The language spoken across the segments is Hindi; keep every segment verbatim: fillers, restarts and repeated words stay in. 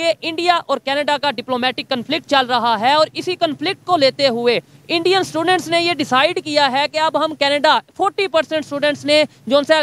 कि इंडिया और कनाडा का डिप्लोमेटिक कन्फ्लिक्ट चल रहा है और इसी कन्फ्लिक्ट को लेते हुए इंडियन स्टूडेंट्स ने ये डिसाइड किया है कि अब हम कनाडा चालीस परसेंट स्टूडेंट्स ने जो उनसे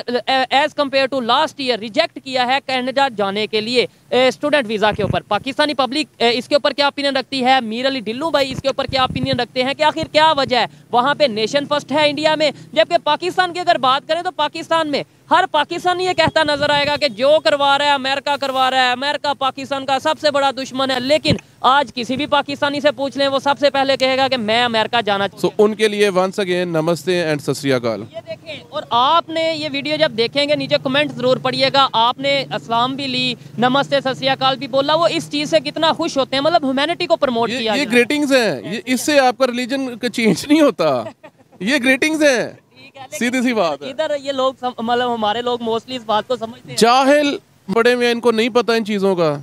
as compared to last year reject किया है कनाडा जाने के लिए स्टूडेंट वीज़ा के ऊपर। पाकिस्तानी पब्लिक इसके ऊपर क्या ओपिनियन रखती है? मीर अली ढिल्लू भाई इसके ऊपर क्या ओपिनियन रखते हैं कि आखिर क्या वजह है? वहाँ पे नेशन फर्स्ट है इंडिया में, जबकि पाकिस्तान की अगर बात करें तो पाकिस्तान में हर पाकिस्तानी ये कहता नजर आएगा कि जो करवा रहा है अमेरिका करवा रहा है, अमेरिका पाकिस्तान का सबसे बड़ा दुश्मन है। लेकिन आज किसी भी पाकिस्तानी से पूछ लें वो सबसे पहले कहेगा कि मैं अमेरिका जाना चाहता हूं। so, उनके लिए वंस अगेन नमस्ते एंड सत श्री अकाल। ये देखें, और आपने ये वीडियो जब देखेंगे नीचे कमेंट जरूर पढ़िएगा, आपने अस्सलाम भी ली, नमस्ते सत श्री अकाल भी बोला, वो इस चीज़ से कितना खुश होते हैं। मतलब ह्यूमैनिटी को प्रमोट किया। ये ग्रीटिंग्स हैं, इससे आपका रिलीजन का चेंज नहीं होता, ये ग्रीटिंग्स हैं, सीधी सी बात है। इधर ये लोग मतलब हमारे लोग मोस्टली इस बात को समझते हैं, जाहिल बड़े में इनको नहीं पता इन चीज़ों का,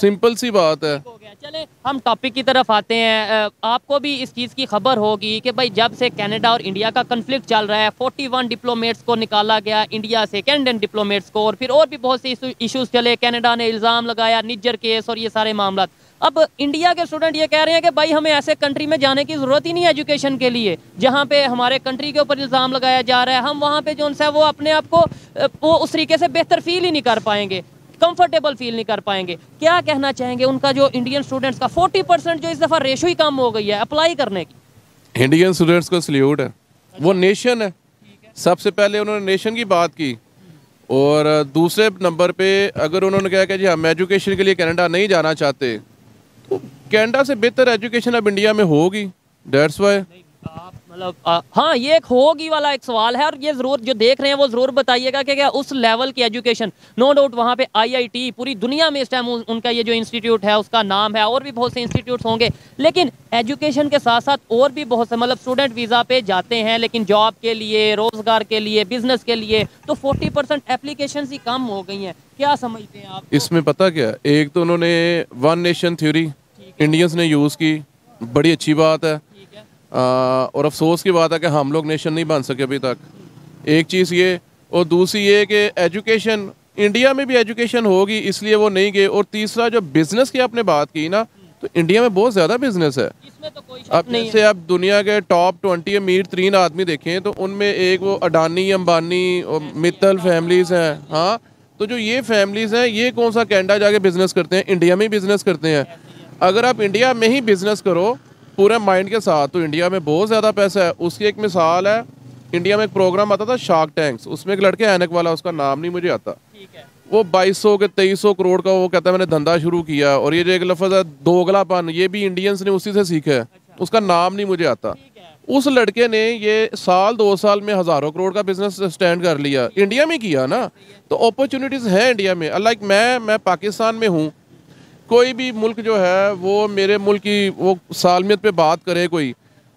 सिंपल सी बात है। चले हम टॉपिक की तरफ आते हैं। आपको भी इस चीज़ की खबर होगी कि भाई जब से कनाडा और इंडिया का कन्फ्लिक्ट चल रहा है, इकतालीस डिप्लोमेट्स को निकाला गया इंडिया से, कैनेडियन डिप्लोमेट्स को, और फिर और भी बहुत से इशूज़ चले। कनाडा ने इल्ज़ाम लगाया निज्जर केस और ये सारे मामला। अब इंडिया के स्टूडेंट ये कह रहे हैं कि भाई हमें ऐसे कंट्री में जाने की ज़रूरत ही नहीं है एजुकेशन के लिए, जहाँ पे हमारे कंट्री के ऊपर इल्ज़ाम लगाया जा रहा है, हम वहाँ पे जो है वो अपने आप को वो उस तरीके से बेहतर फील ही नहीं कर पाएंगे, कंफर्टेबल फील नहीं कर पाएंगे। क्या कहना चाहेंगे उनका जो इंडियन स्टूडेंट्स का फोर्टी परसेंट जो इस दफ़ा रेशो ही कम हो गई है अप्लाई करने की? इंडियन स्टूडेंट्स को सल्यूट है, वो नेशन है, सबसे पहले उन्होंने नेशन की बात की, और दूसरे नंबर पर अगर उन्होंने कहा कि जी हम एजुकेशन के लिए कनाडा नहीं जाना चाहते, तो कनाडा से बेहतर एजुकेशन अब इंडिया में होगी। डेट्स वाई मतलब हाँ ये एक होगी वाला एक सवाल है, और ये ज़रूर जो देख रहे हैं वो ज़रूर बताइएगा कि क्या उस लेवल की एजुकेशन, नो डाउट वहाँ पे आई आई टी पूरी दुनिया में इस टाइम उनका ये जो इंस्टीट्यूट है उसका नाम है, और भी बहुत से इंस्टीट्यूट्स होंगे। लेकिन एजुकेशन के साथ साथ और भी बहुत से मतलब स्टूडेंट वीज़ा पे जाते हैं लेकिन जॉब के लिए, रोज़गार के लिए, बिजनेस के लिए, तो फोर्टी परसेंट एप्लीकेशन ही कम हो गई हैं। क्या समझते हैं आप इसमें? पता क्या, एक तो उन्होंने वन नेशन थ्योरी इंडियंस ने यूज़ की, बड़ी अच्छी बात है, आ, और अफसोस की बात है कि हम लोग नेशन नहीं बन सके अभी तक, एक चीज़ ये। और दूसरी ये कि एजुकेशन इंडिया में भी एजुकेशन होगी इसलिए वो नहीं गए। और तीसरा जो बिज़नेस की आपने बात की ना, तो इंडिया में बहुत ज़्यादा बिजनेस है, इसमें तो कोई शक नहीं है। आप दुनिया के टॉप ट्वेंटी अमीर तरीन आदमी देखें तो उनमें एक वो अडानी, अंबानी और मित्तल फैमिलीज हैं। हाँ, तो जो ये फैमिलीज़ हैं ये कौन सा कैनेडा जाके बिज़नेस करते हैं, इंडिया में ही बिज़नेस करते हैं। अगर आप इंडिया में ही बिज़नेस करो पूरे माइंड के साथ, तो इंडिया में बहुत ज़्यादा पैसा है। उसकी एक मिसाल है, इंडिया में एक प्रोग्राम आता था शार्क टैंक्स, उसमें एक लड़के ऐनक वाला, उसका नाम नहीं मुझे आता, ठीक है, वो बाईस सौ के तेईस सौ करोड़ का वो कहता है मैंने धंधा शुरू किया। और ये जो एक लफ्ज़ है दोगलापन, ये भी इंडियंस ने उसी से सीखा है। अच्छा। उसका नाम नहीं मुझे आता। उस लड़के ने ये साल दो साल में हज़ारों करोड़ का बिजनेस स्टैंड कर लिया, इंडिया में किया ना। तो अपॉर्चुनिटीज़ हैं इंडिया में। लाइक मैं मैं पाकिस्तान में हूँ, कोई भी मुल्क जो है वो मेरे मुल्क की वो सालमियत पे बात करे कोई,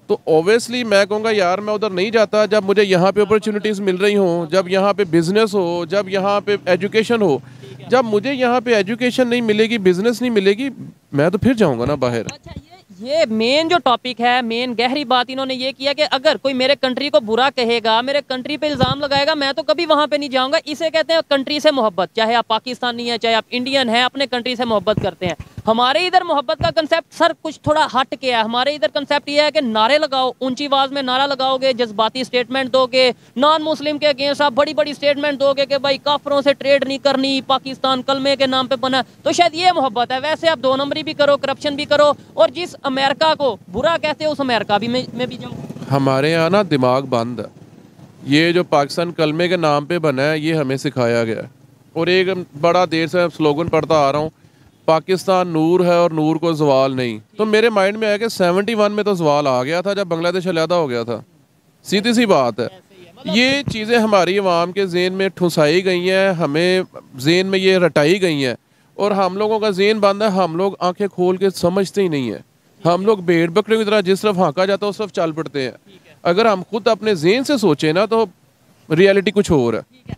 तो ओबियसली मैं कहूँगा यार मैं उधर नहीं जाता जब मुझे यहाँ पे अपॉर्चुनिटीज़ मिल रही हों, जब यहाँ पे बिज़नेस हो, जब यहाँ पे एजुकेशन हो। जब मुझे यहाँ पे एजुकेशन नहीं मिलेगी, बिज़नेस नहीं मिलेगी, मैं तो फिर जाऊँगा ना बाहर। ये मेन जो टॉपिक है, मेन गहरी बात इन्होंने ये किया कि अगर कोई मेरे कंट्री को बुरा कहेगा, मेरे कंट्री पे इल्ज़ाम लगाएगा, मैं तो कभी वहाँ पे नहीं जाऊँगा। इसे कहते हैं कंट्री से मोहब्बत। चाहे आप पाकिस्तानी हैं, चाहे आप इंडियन हैं, अपने कंट्री से मोहब्बत करते हैं। हमारे इधर मोहब्बत का कंसेप्ट सर कुछ थोड़ा हट के है। हमारे इधर कंसेप्ट ये है कि नारे लगाओ, ऊंची आवाज़ में नारा लगाओगे, जज्बाती स्टेटमेंट दोगे, नॉन मुस्लिम के अगेंस्ट आप बड़ी बड़ी स्टेटमेंट दोगे कि भाई काफरों से ट्रेड नहीं करनी, पाकिस्तान कलमे के नाम पे बना, तो शायद ये मोहब्बत है। वैसे आप दो नंबरी भी करो, करप्शन भी करो, और जिस अमेरिका को बुरा कहते हो उस अमेरिका भी में, में भी जाओ। हमारे यहाँ ना दिमाग बंद है। ये जो पाकिस्तान कलमे के नाम पर बना है ये हमें सिखाया गया है। और एक बड़ा देर से स्लोगन पढ़ता आ रहा हूँ, पाकिस्तान नूर है और नूर को जवाल नहीं। तो मेरे माइंड में आया कि इकहत्तर में तो जवाल आ गया था जब बांग्लादेश अलहदा हो गया था, सीधी सी बात है। ये चीज़ें हमारी आवाम के जेन में ठुसाई गई हैं, हमें जेन में ये रटाई गई हैं, और हम लोगों का जेन बंद है। हम लोग आंखें खोल के समझते ही नहीं है। हम लोग भेड़ बकरे की तरह जिस तरफ हाँका जाता है उस तरफ चल पड़ते हैं। अगर हम खुद अपने जेन से सोचें ना तो रियलिटी कुछ और है।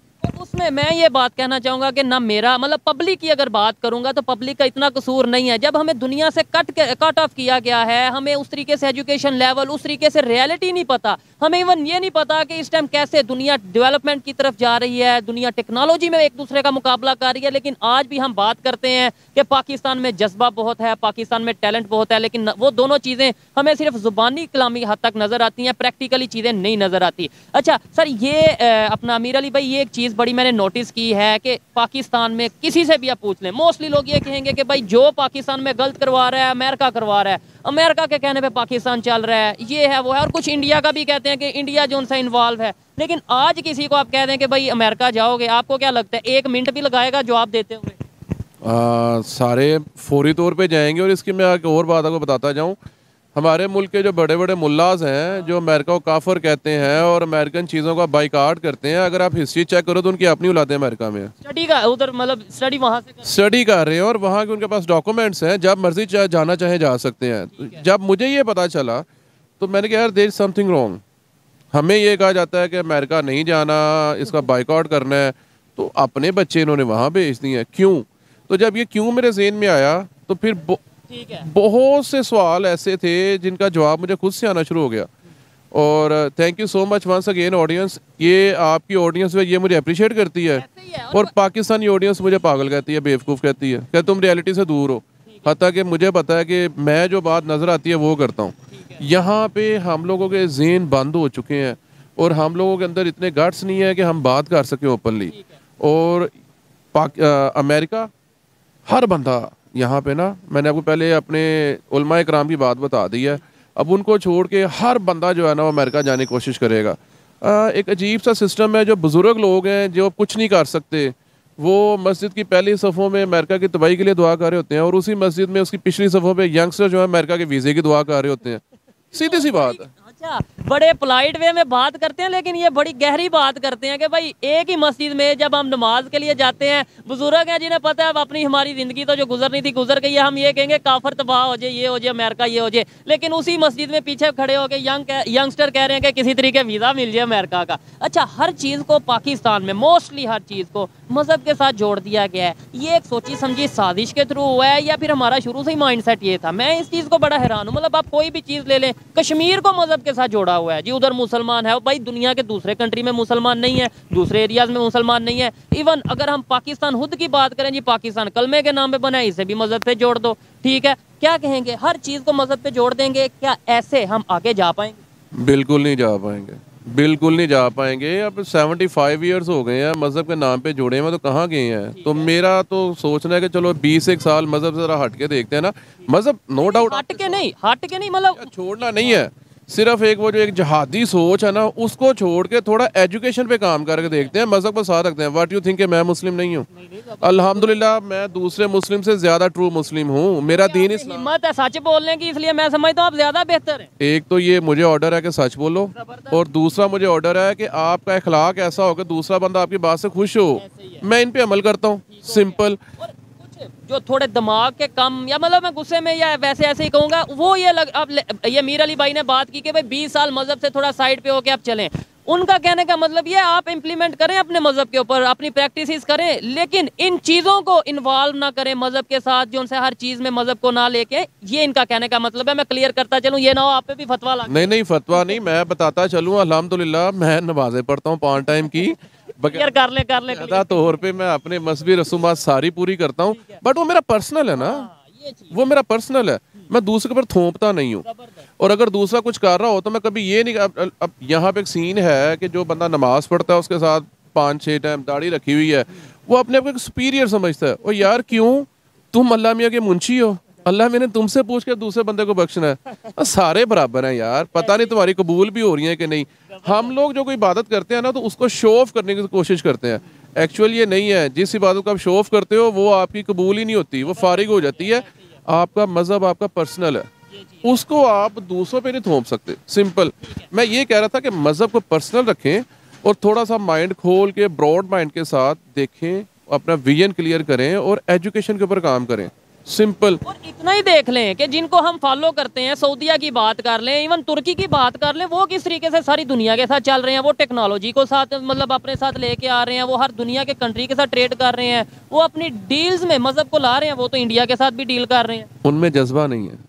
इसमें मैं ये बात कहना चाहूँगा कि ना मेरा मतलब पब्लिक की अगर बात करूँगा तो पब्लिक का इतना कसूर नहीं है। जब हमें दुनिया से कट कट ऑफ किया गया है, हमें उस तरीके से एजुकेशन लेवल, उस तरीके से रियलिटी नहीं पता, हमें इवन ये नहीं पता कि इस टाइम कैसे दुनिया डेवलपमेंट की तरफ जा रही है, दुनिया टेक्नोलॉजी में एक दूसरे का मुकाबला कर रही है। लेकिन आज भी हम बात करते हैं कि पाकिस्तान में जज्बा बहुत है, पाकिस्तान में टैलेंट बहुत है, लेकिन वो दोनों चीज़ें हमें सिर्फ ज़ुबानी कलामी हद तक नज़र आती हैं, प्रैक्टिकली चीज़ें नहीं नज़र आती। अच्छा सर, ये अपना मीर अली भाई, ये एक चीज़ बड़ी मैंने नोटिस की है कि पाकिस्तान में किसी से भी आप पूछ लें, मोस्टली लोग ये कहेंगे कि भाई जो पाकिस्तान में गलत करवा रहा है अमेरिका करवा रहा है, अमेरिका के कहने पे पाकिस्तान चल रहा है, ये है वो है, और कुछ इंडिया का भी कहते हैं कि इंडिया जो उनसे इन्वॉल्व है। लेकिन आज किसी को आप कह दें कि भाई अमेरिका जाओगे, आपको क्या लगता है एक मिनट भी लगाएगा जवाब देते हुए? आ, सारे फौरी तौर पे जाएंगे। और इसकी मैं एक और बात आपको बताता जाऊँ, हमारे मुल्क के जो बड़े बड़े मुल्लाज हैं जो अमेरिका को काफर कहते हैं और अमेरिकन चीज़ों का बाइकाट करते हैं, अगर आप हिस्ट्री चेक करो तो उनकी अपनी औलादें अमेरिका में स्टडी का उधर मतलब स्टडी वहाँ से स्टडी कर रहे हैं और वहाँ के उनके पास डॉक्यूमेंट्स हैं, जब मर्जी चाहे जाना चाहे जा सकते हैं। जब मुझे ये पता चला तो मैंने कहा यार देयर इज समथिंग रॉन्ग। हमें ये कहा जाता है कि अमेरिका नहीं जाना, इसका बाइकाट करना है, तो अपने बच्चे इन्होंने वहाँ भेज दिए हैं, क्यों? तो जब ये क्यों मेरे जहन में आया तो फिर ठीक है। बहुत से सवाल ऐसे थे जिनका जवाब मुझे खुद से आना शुरू हो गया। और thank you so much once again audience, ये आपकी ऑडियंस में ये मुझे अप्रिशिएट करती है, है। और, और पाकिस्तानी ऑडियंस मुझे पागल कहती है, बेवकूफ़ कहती है कि तुम रियलिटी से दूर हो। हत्ता कि मुझे पता है कि मैं जो बात नज़र आती है वो करता हूँ। यहाँ पे हम लोगों के जहन बंद हो चुके हैं और हम लोगों के अंदर इतने गट्स नहीं है कि हम बात कर सकें ओपनली। और अमेरिका हर बंदा यहाँ पे ना, मैंने आपको पहले अपने उलमा इकराम की बात बता दी है, अब उनको छोड़ के हर बंदा जो है ना वो अमेरिका जाने की कोशिश करेगा। आ, एक अजीब सा सिस्टम है, जो बुज़ुर्ग लोग हैं जो कुछ नहीं कर सकते वो मस्जिद की पहली सफ़ों में अमेरिका की तबाही के लिए दुआ कर रहे होते हैं और उसी मस्जिद में उसकी पिछली सफ़ों पे यंगस्टर जो है अमेरिका के वीज़े की दुआ कर रहे होते हैं। सीधी सी बात है। अच्छा, बड़े पोलाइट वे में बात करते हैं लेकिन ये बड़ी गहरी बात करते हैं कि भाई एक ही मस्जिद में जब हम नमाज के लिए जाते हैं, बुजुर्ग हैं जिन्हें पता है अब अपनी हमारी ज़िंदगी तो जो गुजरनी थी गुजर गई है, हम ये कहेंगे काफर तबाह हो जाए, ये हो जाए, अमेरिका ये हो जाए, लेकिन उसी मस्जिद में पीछे खड़े होकर यंग यंगस्टर कह रहे हैं कि किसी तरीके वीज़ा मिल जाए अमेरिका का। अच्छा, हर चीज़ को पाकिस्तान में मोस्टली हर चीज़ को मज़हब के साथ जोड़ दिया गया है। ये एक सोची समझी साजिश के थ्रू हुआ है या फिर हमारा शुरू से ही माइंड सेट ये था? मैं इस चीज़ को बड़ा हैरान हूँ। मतलब आप कोई भी चीज़ ले लें, कश्मीर को मज़हब के साथ जोड़ा हुआ है जी, उधर मुसलमान है, भाई दुनिया के दूसरे कंट्री में मुसलमान नहीं है, दूसरे एरियाज में मुसलमान नहीं है। इवन अगर हम पाकिस्तान खुद की बात करें जी, पाकिस्तान कलमे के नाम पे बना है, इसे भी मज़हब पे जोड़ दो। ठीक है, क्या कहेंगे? हर चीज़ को मज़हब पे जोड़ देंगे, क्या ऐसे हम आगे जा पाएंगे? बिल्कुल नहीं जा पाएंगे, बिल्कुल नहीं जा पाएंगे। अब सेवेंटी फाइव ईयर्स हो गए हैं मज़हब के नाम पे जुड़े हुए, तो कहाँ गए हैं? तो मेरा तो सोचना है कि चलो बीस एक साल मज़हब से ज़रा हट के देखते हैं ना। मज़हब नो डाउट हट के नहीं, हट के नहीं, मतलब छोड़ना नहीं है, सिर्फ एक वो जो एक जहादी सोच है ना उसको छोड़ के थोड़ा एजुकेशन पे काम करके देखते हैं, मज़हब को साथ रखते हैं। व्हाट यू थिंक कि मैं मुस्लिम नहीं हूँ? अल्हम्दुलिल्लाह मैं दूसरे मुस्लिम से ज़्यादा ट्रू मुस्लिम हूँ, मेरा दीन इस्लाम। हिम्मत है सच बोलने की, इसलिए मैं समझता हूँ आप ज़्यादा बेहतर हैं। एक तो ये मुझे ऑर्डर है कि सच बोलो, और दूसरा मुझे ऑर्डर है कि आपका अखलाक ऐसा हो कि दूसरा बंदा आपकी बात से खुश हो। मैं इन पर अमल करता हूँ, सिंपल। जो थोड़े दिमाग के कम या मतलब मैं गुस्से में या वैसे ऐसे ही कहूँगा वो ये लग, अब ये मीर अली भाई ने बात की कि भाई बीस साल मज़हब से थोड़ा साइड पे होके आप चलें। उनका कहने का मतलब ये आप इम्प्लीमेंट करें अपने मज़हब के ऊपर, अपनी प्रैक्टिसेस करें, लेकिन इन चीज़ों को इन्वॉल्व ना करें मज़हब के साथ, जो उनसे हर चीज़ में मज़हब को ना लेके, ये इनका कहने का मतलब है। मैं क्लियर करता चलूँ, ये ना हो आप पे भी फतवा लगे। नहीं नहीं, फतवा नहीं, मैं बताता चलूँ। अल्हम्दुलिल्लाह मैं नमाज़ें पढ़ता हूँ पाँच टाइम की, बगैर कर ले कर ले ज़्यादा तौर पे मैं अपने मजहबी रसूमात सारी पूरी करता हूँ, बट वो मेरा पर्सनल है ना, वो मेरा पर्सनल है, मैं दूसरे पर थोपता नहीं हूँ। और अगर दूसरा कुछ कर रहा हो तो मैं कभी ये नहीं। अब, अब यहाँ पे एक सीन है कि जो बंदा नमाज पढ़ता है उसके साथ पाँच छः टाइम दाढ़ी रखी हुई है, वो अपने आप को एक सुपीरियर समझता है। और यार क्यों, तुम अल्लाह मियाँ के मुंशी हो, अल्लाह मैंने तुमसे पूछ के दूसरे बंदे को बख्शना है। सारे बराबर हैं यार, पता नहीं तुम्हारी कबूल भी हो रही है कि नहीं। हम लोग जो कोई इबादत करते हैं ना तो उसको शो ऑफ करने की कोशिश करते हैं, एक्चुअल ये नहीं है। जिस इबादत को आप शो ऑफ करते हो वो आपकी कबूल ही नहीं होती, वो फारिग हो जाती है। आपका मज़हब आपका पर्सनल है, उसको आप दूसरों पर नहीं थोप सकते, सिंपल। मैं ये कह रहा था कि मज़हब को पर्सनल रखें और थोड़ा सा माइंड खोल के ब्रॉड माइंड के साथ देखें, अपना विजन क्लियर करें और एजुकेशन के ऊपर काम करें। सिंपल। और इतना ही देख लें कि जिनको हम फॉलो करते हैं, सऊदीया की बात कर लें, इवन तुर्की की बात कर लें, वो किस तरीके से सारी दुनिया के साथ चल रहे हैं। वो टेक्नोलॉजी को साथ मतलब अपने साथ लेके आ रहे हैं, वो हर दुनिया के कंट्री के साथ ट्रेड कर रहे हैं, वो अपनी डील्स में मजहब को ला रहे हैं। वो तो इंडिया के साथ भी डील कर रहे हैं, उनमें जज्बा नहीं है।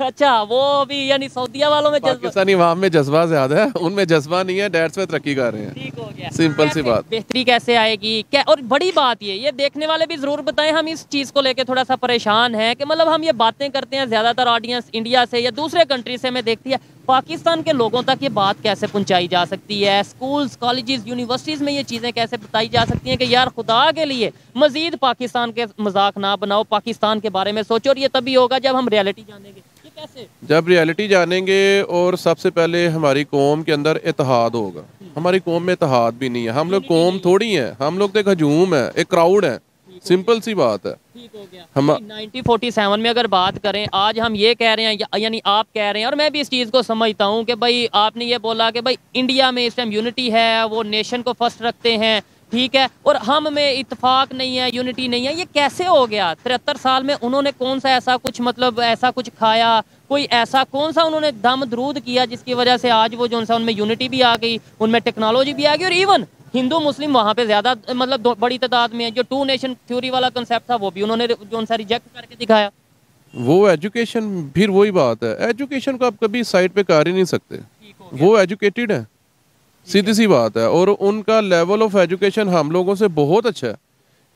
अच्छा, वो भी यानी सऊदीया वालों में जज्बा, पाकिस्तानी वहाँ में जज्बा ज्यादा है, उनमें जज्बा नहीं है, डेट्स में तरक्की कर रहे हैं। ठीक हो गया, सिंपल सी बात। बेहतरी कैसे आएगी क्या? और बड़ी बात ये ये देखने वाले भी जरूर बताएं, हम इस चीज़ को लेके थोड़ा सा परेशान हैं कि मतलब हम ये बातें करते हैं, ज्यादातर ऑडियंस इंडिया से या दूसरे कंट्री से हमें देखती है, पाकिस्तान के लोगों तक ये बात कैसे पहुँचाई जा सकती है? स्कूल्स, कॉलेजेस, यूनिवर्सिटीज़ में ये चीज़ें कैसे बताई जा सकती हैं कि यार खुदा के लिए मज़ीद पाकिस्तान के मजाक ना बनाओ, पाकिस्तान के बारे में सोचो। और ये तभी होगा जब हम रियलिटी जानेंगे। ये कैसे? जब रियलिटी जानेंगे और सबसे पहले हमारी कौम के अंदर इत्तेहाद होगा। हमारी कौम में इत्तेहाद भी नहीं है। हम लोग कौम थोड़ी हैं, हम लोग तो एक हजूम है, एक क्राउड है, सिंपल सी बात है। ठीक हो गया। हम नाइनटीन फोर्टी सेवन में अगर बात करें, आज हम ये कह रहे हैं या, यानी आप कह रहे हैं और मैं भी इस चीज़ को समझता हूँ कि भाई आपने ये बोला कि भाई इंडिया में इस टाइम यूनिटी है, वो नेशन को फर्स्ट रखते हैं, ठीक है, और हम में इत्तेफाक नहीं है, यूनिटी नहीं है। ये कैसे हो गया? तिहत्तर साल में उन्होंने कौन सा ऐसा कुछ मतलब ऐसा कुछ खाया, कोई ऐसा कौन सा उन्होंने दाम दरूद किया जिसकी वजह से आज वो जो सा उनमें यूनिटी भी आ गई, उनमें टेक्नोलॉजी भी आ गई, और इवन हिंदू मुस्लिम वहाँ पे ज़्यादा मतलब बड़ी तादाद में है। जो टू नेशन थ्योरी वाला कंसेप्ट था वो भी उन्होंने जो सा रिजेक्ट करके दिखाया। वो एजुकेशन, फिर वही बात है, एजुकेशन को आप कभी साइड पे कर ही नहीं सकते। वो एजुकेटेड है, सीधी सी बात है, और उनका लेवल ऑफ एजुकेशन हम लोगों से बहुत अच्छा है।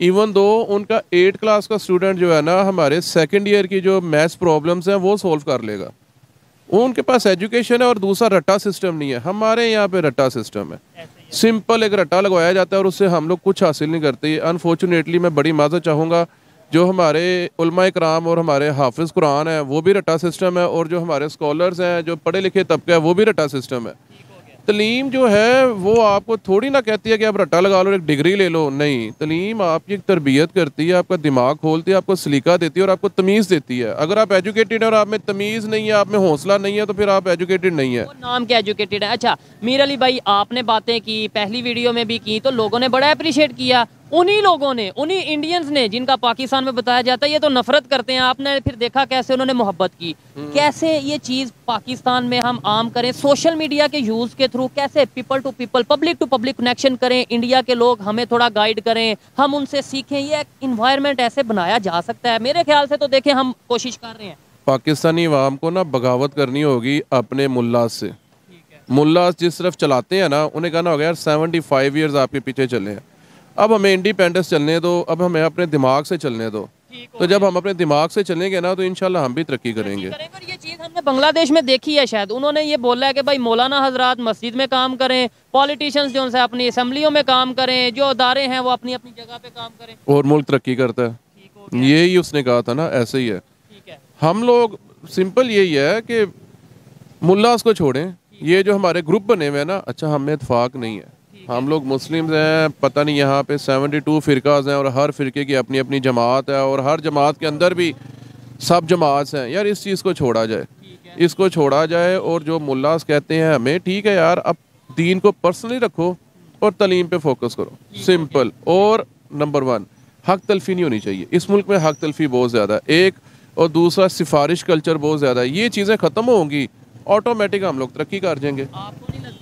इवन दो उनका एट क्लास का स्टूडेंट जो है ना, हमारे सेकेंड ईयर की जो मैथ्स प्रॉब्लम्स हैं वो सॉल्व कर लेगा। उनके पास एजुकेशन है और दूसरा रट्टा सिस्टम नहीं है। हमारे यहाँ पे रट्टा सिस्टम है, सिंपल एक रट्टा लगवाया जाता है और उससे हम लोग कुछ हासिल नहीं करते। अनफॉर्चुनेटली मैं बड़ी माजर चाहूँगा, जो हमारे उलमा कराम और हमारे हाफिज़ कुरान हैं वो भी रट्टा सिस्टम है, और जो हमारे स्कॉलर्स हैं, जो पढ़े लिखे तबका है, वो भी रट्टा सिस्टम है। तलीम जो है वो आपको थोड़ी ना कहती है कि आप रट्टा लगा लो, एक डिग्री ले लो, नहीं। तलीम आपकी एक तरबियत करती है, आपका दिमाग खोलती है, आपको सलीका देती है और आपको तमीज़ देती है। अगर आप एजुकेटेड हैं और आप में तमीज़ नहीं है, आप में हौसला नहीं है, तो फिर आप एजुकेटेड नहीं है। नाम के एजुकेटेड है। अच्छा मीर अली भाई, आपने बातें की, पहली वीडियो में भी की, तो लोगों ने बड़ा अप्रिशिएट किया। उन्हीं लोगों ने, उन्हीं इंडियंस ने जिनका पाकिस्तान में बताया जाता है ये तो नफरत करते हैं, आपने फिर देखा कैसे उन्होंने मोहब्बत की। कैसे ये चीज़ पाकिस्तान में हम आम करें, सोशल मीडिया के यूज़ के थ्रू कैसे people to people, public to public connection करें, इंडिया के लोग हमें थोड़ा गाइड करें, हम उनसे सीखें, ये इन्वायरमेंट ऐसे बनाया जा सकता है। मेरे ख्याल से तो देखें हम कोशिश कर रहे हैं। पाकिस्तानी अवाम को ना बगावत करनी होगी अपने मुल्लास से। मुल्लास जिस तरफ चलाते हैं ना, उन्हें कहना होगा यार सेवेंटी फाइव ईयर्स आपके पीछे चले हैं, अब हमें इंडिपेंडेंस चलने दो, अब हमें अपने दिमाग से चलने दो। तो जब हम अपने दिमाग से चलेंगे ना तो इंशाल्लाह हम भी तरक्की करेंगे। और ये चीज़ हमने बांग्लादेश में देखी है, शायद उन्होंने ये बोला है कि भाई मौलाना हजरात मस्जिद में काम करें, पॉलिटिशियंस जो है अपनी असम्बलियों में काम करें, जो अदारे हैं वो अपनी अपनी जगह पे काम करें और मुल्क तरक्की करता है। यही उसने कहा था ना, ऐसे ही है। हम लोग सिंपल यही है कि मुल्लास को छोड़ें, ये जो हमारे ग्रुप बने हुए हैं ना, अच्छा हमें इत्तेफाक नहीं है, हम लोग मुस्लिम्स हैं, पता नहीं यहाँ पे बहत्तर फ़िरकाज हैं और हर फ़िरके की अपनी अपनी जमात है और हर जमात के अंदर भी सब जमात हैं। यार इस चीज़ को छोड़ा जाए, इसको छोड़ा जाए, और जो मुल्लास कहते हैं हमें, ठीक है यार, अब दीन को पर्सनली रखो और तलीम पे फोकस करो, सिंपल। और नंबर वन, हक तलफ़ी नहीं होनी चाहिए। इस मुल्क में हक तलफ़ी बहुत ज़्यादा एक, और दूसरा सिफारिश कल्चर बहुत ज़्यादा। ये चीज़ें ख़त्म होंगी, ऑटोमेटिक हम लोग तरक्की कर जाएंगे।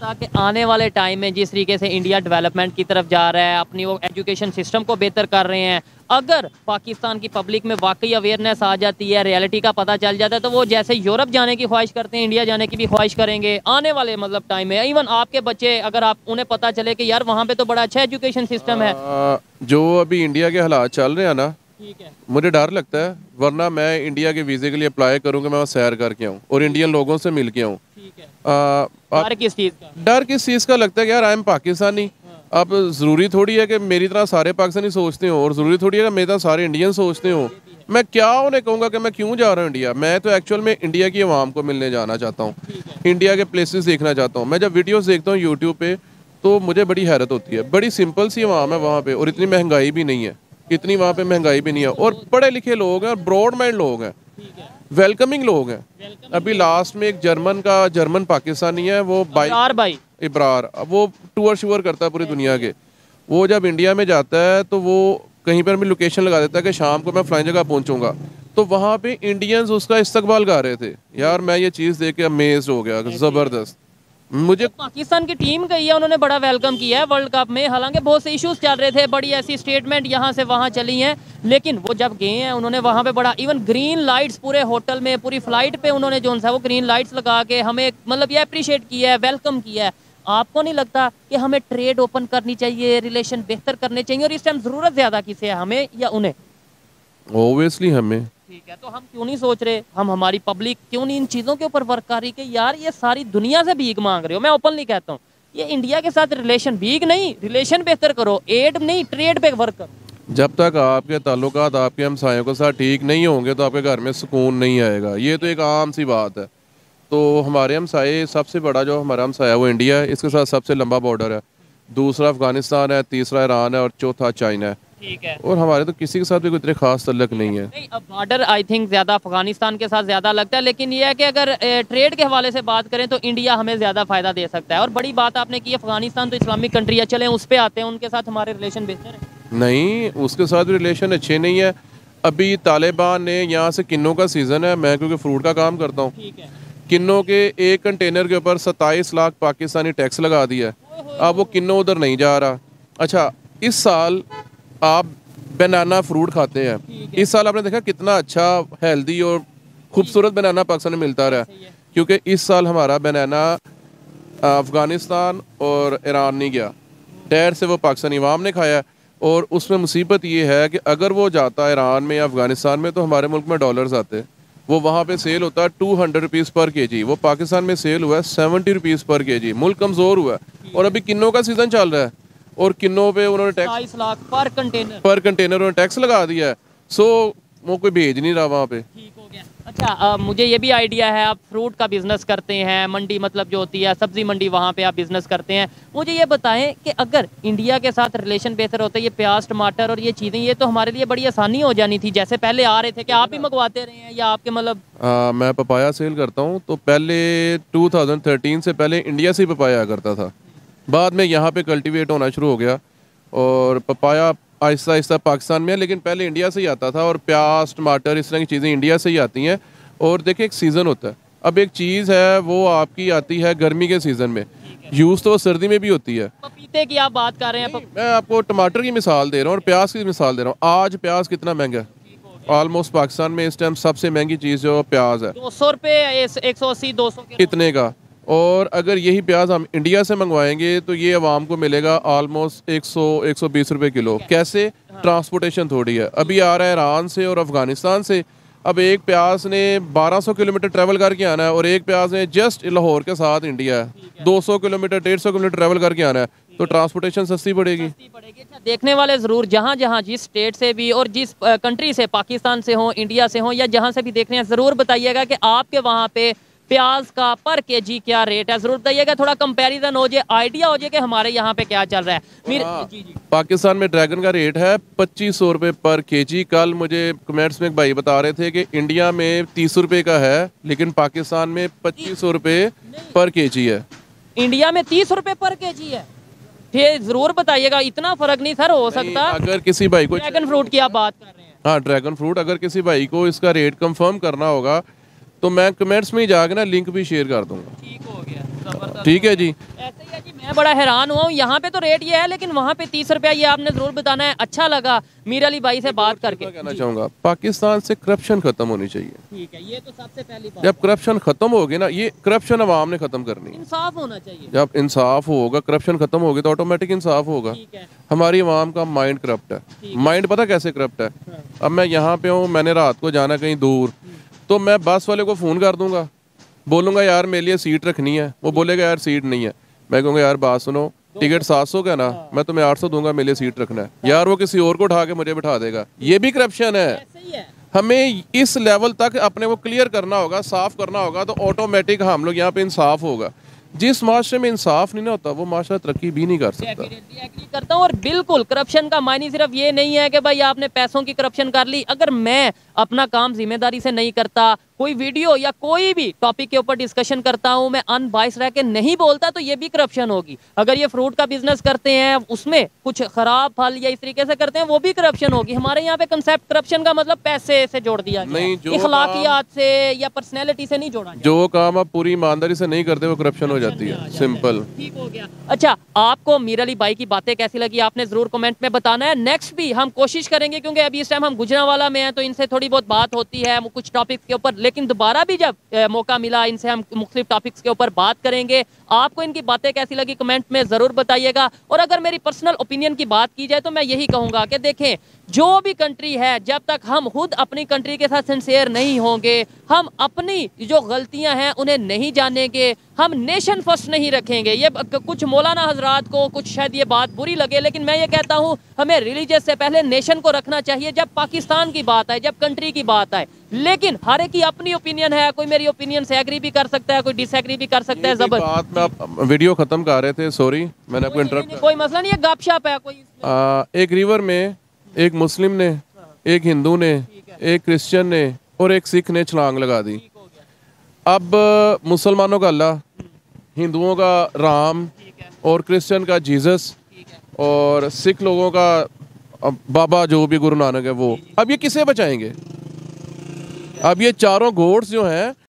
ताकि आने वाले टाइम में जिस तरीके से इंडिया डेवलपमेंट की तरफ जा रहा है, अपनी वो एजुकेशन सिस्टम को बेहतर कर रहे हैं, अगर पाकिस्तान की पब्लिक में वाकई अवेयरनेस आ जाती है, रियलिटी का पता चल जाता है, तो वो जैसे यूरोप जाने की ख्वाहिश करते हैं, इंडिया जाने की भी ख्वाहिश करेंगे आने वाले मतलब टाइम में। इवन आपके बच्चे, अगर आप उन्हें पता चले कि यार वहाँ पे तो बड़ा अच्छा एजुकेशन सिस्टम है, जो अभी इंडिया के हालात चल रहे हैं ना, ठीक है, मुझे डर लगता है, वरना मैं इंडिया के वीज़े के लिए अप्लाई करूँगा, मैं वहाँ सैर करके आऊँ और इंडियन लोगों से मिल के आऊँ। डर किस चीज़ का? डर किस चीज़ का लगता है कि यार आई एम पाकिस्तानी। अब ज़रूरी थोड़ी है कि मेरी तरह सारे पाकिस्तानी सोचते हों और ज़रूरी थोड़ी है कि मेरी तरह सारे इंडियन सोचते हों। मैं क्या उन्हें कहूँगा कि मैं क्यों जा रहा हूँ इंडिया? मैं तो एक्चुअल में इंडिया की आवाम को मिलने जाना चाहता हूँ, इंडिया के प्लेसेस देखना चाहता हूँ। मैं जब वीडियोज़ देखता हूँ यूट्यूब पर तो मुझे बड़ी हैरत होती है, बड़ी सिंपल सी आवाम है वहाँ पर, और इतनी महंगाई भी नहीं है, इतनी वहाँ पर महंगाई भी नहीं है, और पढ़े लिखे लोग हैं और ब्रॉड माइंड लोग हैं, वेलकमिंग लोग हैं। अभी लास्ट में एक जर्मन का जर्मन पाकिस्तानी है, वो भाई इब्रार, वो टूर शूर करता है पूरी दुनिया के। वो जब इंडिया में जाता है तो वो कहीं पर भी लोकेशन लगा देता है कि शाम को मैं फलां जगह पहुंचूंगा, तो वहाँ पे इंडियंस उसका इस्तकबाल कर रहे थे। यार मैं ये चीज़ देख के अमेज हो गया, ज़बरदस्त। मुझे पाकिस्तान की टीम गई है, उन्होंने बड़ा वेलकम किया है वर्ल्ड कप में। हालांकि बहुत से इश्यूज चल रहे थे, बड़ी ऐसी स्टेटमेंट यहाँ से वहाँ चली हैं, लेकिन वो जब गए हैं उन्होंने वहाँ पे बड़ा इवन ग्रीन लाइट्स पूरे होटल में, पूरी फ्लाइट पे उन्होंने जो है वो ग्रीन लाइट्स लगा के हमें मतलब ये अप्रिशिएट किया है, वेलकम किया है। आपको नहीं लगता कि हमें ट्रेड ओपन करनी चाहिए, रिलेशन बेहतर करने चाहिए, और इस टाइम ज़रूरत ज़्यादा किसे है, हमें या उन्हें? ओब्वियसली हमें। ठीक है, तो हम क्यों नहीं सोच रहे, हम हमारी पब्लिक क्यों नहीं इन चीज़ों के ऊपर वर्क कर रही कि यार ये सारी दुनिया से भीख मांग रहे हो। मैं ओपनली कहता हूँ ये इंडिया के साथ रिलेशन भीख नहीं, रिलेशन बेहतर करो, एड नहीं ट्रेड पे वर्क करो। जब तक आपके ताल्लुकात आपके हमसायों के साथ ठीक नहीं होंगे तो आपके घर में सुकून नहीं आएगा, ये तो एक आम सी बात है। तो हमारे हमसाए, सबसे बड़ा जो हमारा हमसाया वो इंडिया है, इसके साथ सबसे लंबा बॉर्डर है, दूसरा अफगानिस्तान है, तीसरा ईरान है और चौथा चाइना है। ठीक है, और हमारे तो किसी के साथ भी कोई इतने खास तल्लक नहीं है। नहीं, अब बॉर्डर आई थिंक ज्यादा अफगानिस्तान के साथ ज्यादा लगता है, लेकिन यह है कि अगर ट्रेड के हवाले से बात करें तो इंडिया हमें ज्यादा फायदा दे सकता है। और बड़ी बात आपने की अफगानिस्तान तो इस्लामिक कंट्री है, चले उस पर आते हैं, उनके साथ हमारे रिलेशन बेहतर है। नहीं, उसके साथ रिलेशन अच्छे नहीं है। अभी तालिबान ने यहाँ से किन्नों का सीजन है, मैं क्योंकि फ्रूट का काम करता हूँ, किन्नों के एक कंटेनर के ऊपर सत्ताईस लाख पाकिस्तानी टैक्स लगा दिया है। अब वो किन्नों उधर नहीं जा रहा। अच्छा, इस साल आप बनाना फ्रूट खाते हैं, है। इस साल आपने देखा कितना अच्छा हेल्दी और खूबसूरत बनाना पाकिस्तान में मिलता रहा, क्योंकि इस साल हमारा बनाना अफगानिस्तान और ईरान नहीं गया, डैर से वो पाकिस्तानी अवाम ने खाया। और उसमें मुसीबत ये है कि अगर वो जाता ईरान में या अफगानिस्तान में तो हमारे मुल्क में डॉलर्स आते, वो वहाँ पे सेल होता है टू हंड्रेड रुपीज़ पर के जी, वो पाकिस्तान में सेल हुआ है सेवेंटी रुपीज़ पर के जी। मुल्क कमज़ोर हुआ है, और अभी किन्नों का सीज़न चल रहा है, और किन्नों पे उन्होंने टैक्स लाख पर कंटेनर पर कंटेनर उन्होंने टैक्स लगा दिया है। सो वो कोई भेज नहीं रहा वहाँ पे। ठीक हो गया। अच्छा, आ, मुझे ये भी आइडिया है आप फ्रूट का बिजनेस करते हैं, मंडी मतलब जो होती है सब्जी मंडी, वहाँ पे आप बिजनेस करते हैं। मुझे ये बताएं कि अगर इंडिया के साथ रिलेशन बेहतर होता है, ये प्याज टमाटर और ये चीज़ें, ये तो हमारे लिए बड़ी आसानी हो जानी थी, जैसे पहले आ रहे थे कि आप ही मंगवाते रहे हैं या आपके मतलब? आ, मैं पपाया सेल करता हूँ, तो पहले टू थाउजेंड थर्टीन से पहले इंडिया से ही पपाया करता था, बाद में यहाँ पे कल्टीवेट होना शुरू हो गया, और पपाया आहिस्ता आहिस्ता पाकिस्तान में है, लेकिन पहले इंडिया से ही आता था। और प्याज टमाटर इस तरह की चीज़ें इंडिया से ही आती हैं। और देखिए एक सीज़न होता है, अब एक चीज़ है वो आपकी आती है गर्मी के सीज़न में, यूज़ तो सर्दी में भी होती है। पपीते की आप बात कर रहे हैं? मैं आपको टमाटर की मिसाल दे रहा हूँ और प्याज की मिसाल दे रहा हूँ। आज प्याज कितना महंगा है, ऑलमोस्ट पाकिस्तान में इस टाइम सबसे महंगी चीज़ जो प्याज है, दो सौ रुपये, एक सौ अस्सी, दो सौ इतने का। और अगर यही प्याज हम इंडिया से मंगवाएंगे तो ये आवाम को मिलेगा ऑलमोस्ट एक सौ एक सौ बीस रुपए किलो। कैसे? हाँ। ट्रांसपोर्टेशन थोड़ी है। अभी आ रहा है ईरान से और अफगानिस्तान से, अब एक प्याज ने बारह सौ किलोमीटर ट्रैवल करके आना है, और एक प्याज ने जस्ट लाहौर के साथ इंडिया है दो सौ किलोमीटर डेढ़ सौ किलोमीटर ट्रैवल करके आना है, तो ट्रांसपोर्टेशन सस्ती पड़ेगी, सस्ती पड़ेगी। अच्छा, देखने वाले ज़रूर जहाँ जहाँ जिस स्टेट से भी और जिस कंट्री से, पाकिस्तान से हो, इंडिया से हो, या जहाँ से भी देख रहे हैं, ज़रूर बताइएगा कि आपके वहाँ पे प्याज का पर केजी क्या रेट है। जरूर बताइएगा, थोड़ा कंपैरिजन हो जाए, आइडिया हो जाए कि हमारे यहाँ पे क्या चल रहा है। मीर, जी जी। पाकिस्तान में ड्रैगन का रेट है पच्चीस सौ रुपये पर केजी। कल मुझे कमेंट्स में एक भाई बता रहे थे कि इंडिया में तीस सौ रुपये का है, लेकिन पाकिस्तान में पच्चीस सौ रुपये पर केजी है। इंडिया में तीस रुपये पर केजी है, ये जरूर बताइएगा, इतना फर्क नहीं सर हो सकता? अगर किसी भाई को ड्रैगन फ्रूट की आप बात कर रहे हैं, हाँ ड्रैगन फ्रूट, अगर किसी भाई को इसका रेट कंफर्म करना होगा तो मैं कमेंट्स में ही जाकर ना लिंक भी शेयर कर दूंगा। ठीक हो गया, ठीक है जी। ऐसे ही है जी, मैं बड़ा हैरान हुआ हूँ, यहाँ पे तो रेट ये है लेकिन वहाँ पे तीस रुपया, ये आपने जरूर बताना है। अच्छा लगा मीर अली भाई से बात करके। कहना चाहूँगा पाकिस्तान से करप्शन खत्म होनी चाहिए। ठीक है, ये तो सबसे पहली बात। जब करप्शन खत्म होगी ना, ये करप्शन अवाम ने खत्म करनी है, इंसाफ होना चाहिए। जब इंसाफ होगा, करप्शन खत्म होगी तो ऑटोमेटिक इंसाफ होगा। हमारी अवाम का माइंड करप्ट है, माइंड पता कैसे करप्ट है। अब मैं यहाँ पे हूँ, मैंने रात को जाना कहीं दूर, तो मैं बस वाले को फ़ोन कर दूंगा, बोलूंगा यार मेरे लिए सीट रखनी है, वो बोलेगा यार सीट नहीं है, मैं कहूँगा यार बात सुनो टिकट सात सौ का ना, मैं तुम्हें आठ सौ दूंगा, मेरे लिए सीट रखना है, यार वो किसी और को उठा के मुझे बिठा देगा। ये भी करप्शन है। हमें इस लेवल तक अपने को क्लियर करना होगा, साफ करना होगा, तो ऑटोमेटिक हम लोग यहाँ पे इंसाफ होगा। जिस माशरे में इंसाफ नहीं ना होता वो माशरा तरक्की भी नहीं कर सकता। एग्री करता हूँ, और बिल्कुल करप्शन का मायने सिर्फ ये नहीं है कि भाई आपने पैसों की करप्शन कर ली। अगर मैं अपना काम जिम्मेदारी से नहीं करता, कोई वीडियो या कोई भी टॉपिक के ऊपर डिस्कशन करता हूँ मैं अनबाइस रह के नहीं बोलता, तो ये भी करप्शन होगी। अगर ये फ्रूट का बिजनेस करते हैं उसमें कुछ खराब फल या इस तरीके से करते हैं वो भी करप्शन होगी। हमारे यहाँ पे कंसेप्ट करप्शन का मतलब पैसे से जोड़ दिया गया, इखलाकियात से या पर्सनैलिटी से नहीं जोड़ा। जो काम आप पूरी ईमानदारी से नहीं करते वो करप्शन हो जाती है, सिंपल। ठीक हो गया। अच्छा, आपको मीर अली भाई की बातें कैसी लगी आपने जरूर कमेंट में बताना है। नेक्स्ट भी हम कोशिश करेंगे क्योंकि अभी इस टाइम हम गुजरांवाला में हैं तो इनसे थोड़ी बहुत बात होती है कुछ टॉपिक्स के ऊपर, लेकिन दोबारा भी जब ए, मौका मिला इनसे हम मुख्तलिफ टॉपिक्स के ऊपर बात करेंगे। आपको इनकी बातें कैसी लगी कमेंट में ज़रूर बताइएगा। और अगर मेरी पर्सनल ओपिनियन की बात की जाए तो मैं यही कहूँगा कि देखें जो भी कंट्री है जब तक हम खुद अपनी कंट्री के साथ सिंसियर नहीं होंगे, हम अपनी जो गलतियां हैं उन्हें नहीं जानेंगे, हम नेशन फर्स्ट नहीं रखेंगे। ये कुछ मौलाना हजरात को कुछ शायद ये बात बुरी लगे लेकिन मैं ये कहता हूँ हमें रिलीजन से पहले नेशन को रखना चाहिए जब पाकिस्तान की बात आए, जब कंट्री की बात आए। लेकिन हर एक की अपनी ओपिनियन है, कोई मेरी ओपिनियन से एग्री भी कर सकता है, कोई डिसएग्री भी कर सकता है। जबर बात में आप वीडियो खत्म कर रहे थे, सॉरी मैंने आपको इंटरप्ट। कोई मसला नहीं है, गपशप है। कोई एक रिवर में एक मुस्लिम ने, एक हिंदू ने, एक क्रिश्चियन ने और एक सिख ने छलांग लगा दी। अब मुसलमानों का अल्लाह, हिंदुओं का राम और क्रिश्चियन का जीसस और सिख लोगों का बाबा जो भी गुरु नानक है वो, अब ये किसे बचाएंगे? अब ये चारों गोड्स जो हैं